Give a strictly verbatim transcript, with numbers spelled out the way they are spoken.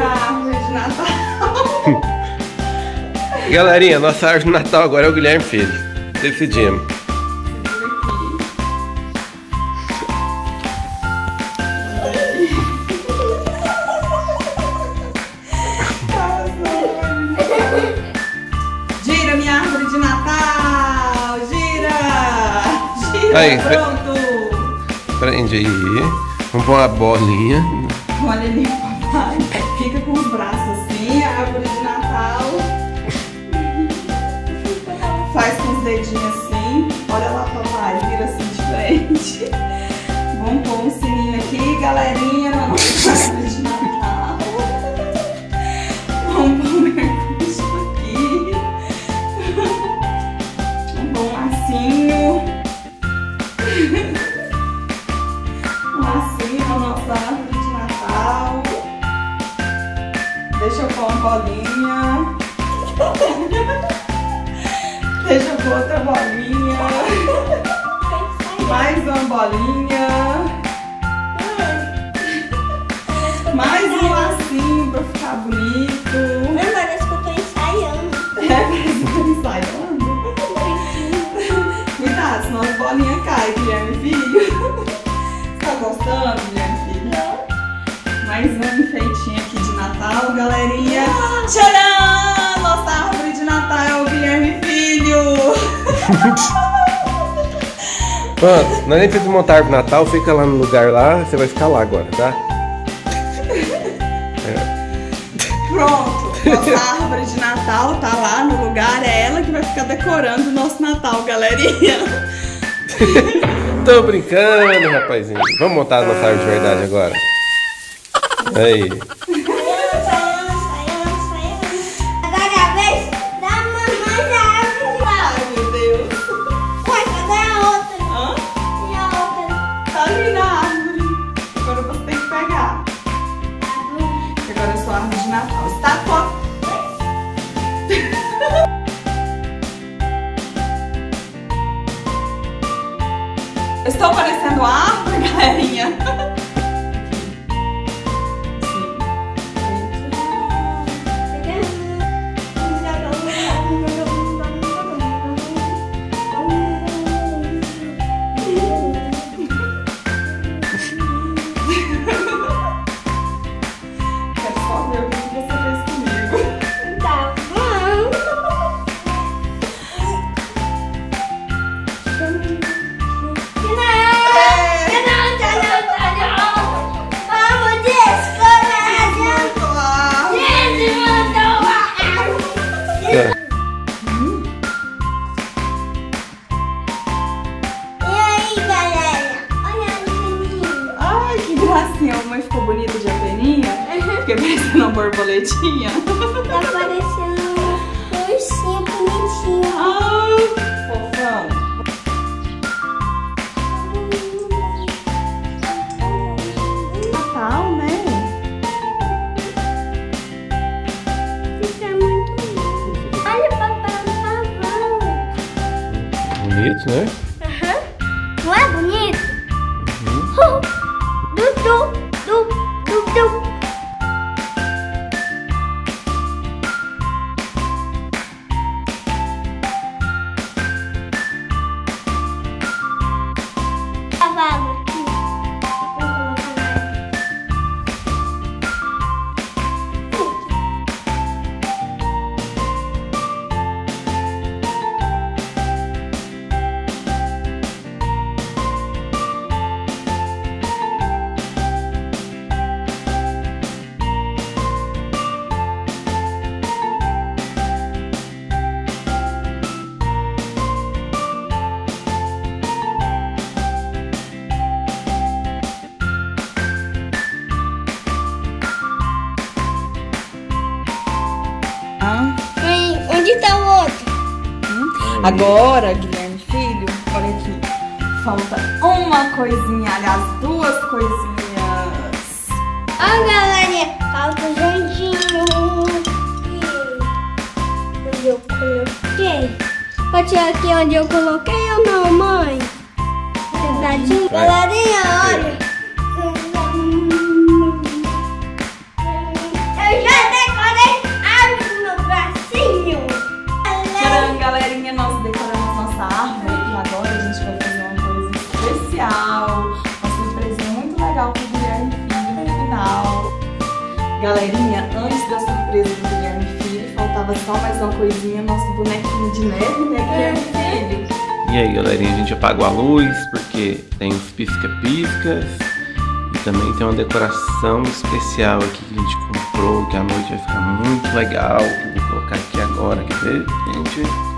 a árvore de Natal. Galerinha, nossa árvore de Natal agora é o Guilherme Filho. Decidimos. Gira minha árvore de Natal! Gira! Gira! Aí, pronto! Prende aí. Vamos pôr uma bolinha. Olha ali, papai. Fica com os braços assim, a árvore de Natal. Faz com os dedinhos assim. Olha lá, papai. Vira assim de frente. Vamos pôr um sininho aqui, galerinha, na nossa árvore de Natal. Vamos pôr um negócio aqui. Vamos pôr um lacinho. Deixa eu pôr uma bolinha. Deixa eu pôr outra bolinha. Mais uma bolinha. Mais um lacinho pra ficar bonito. Não, parece que eu tô ensaiando. É, parece que eu tô ensaiando. Cuidado, senão as bolinhas caem, Guilherme Filho. Você tá gostando, Guilherme Filho? Não. Mais um enfeitinho aqui. Natal, galerinha! Tcharam! Nossa árvore de Natal é o Guilherme Filho! Mano, não é nem preciso montar a árvore de Natal, fica lá no lugar lá, você vai ficar lá agora, tá? Pronto! Nossa árvore de Natal tá lá no lugar, é ela que vai ficar decorando o nosso Natal, galerinha! Tô brincando, rapazinho! Vamos montar a nossa árvore de verdade agora! Aí! Estou parecendo a árvore, galerinha? Quero só ver o que você fez comigo. Tá bom. Mas ficou bonita de peninha? Fiquei parecendo uma borboletinha. Tá parecendo um ursinho bonitinho. Ai, fofão. Natal, né? Fica muito lindo. Olha, papai, um pavão. Bonito, né? Uhum. Não é bonito? Uhum. Dudu! Dup, dup, dup. Mãe, onde tá o outro? Agora, Guilherme Filho, olha aqui. Falta uma coisinha, aliás, duas coisinhas. Ó, galerinha, falta o jardim. Onde eu coloquei? Pode tirar aqui onde eu coloquei ou não, mãe? Sentadinho. Galerinha, olha. Galerinha, antes da surpresa do Guilherme Filho, faltava só mais uma coisinha, nosso bonequinho de neve, né, Guilherme Filho? E aí, galerinha, a gente apagou a luz porque tem os pisca-piscas e também tem uma decoração especial aqui que a gente comprou, que a noite vai ficar muito legal. Vou colocar aqui agora, quer ver, gente?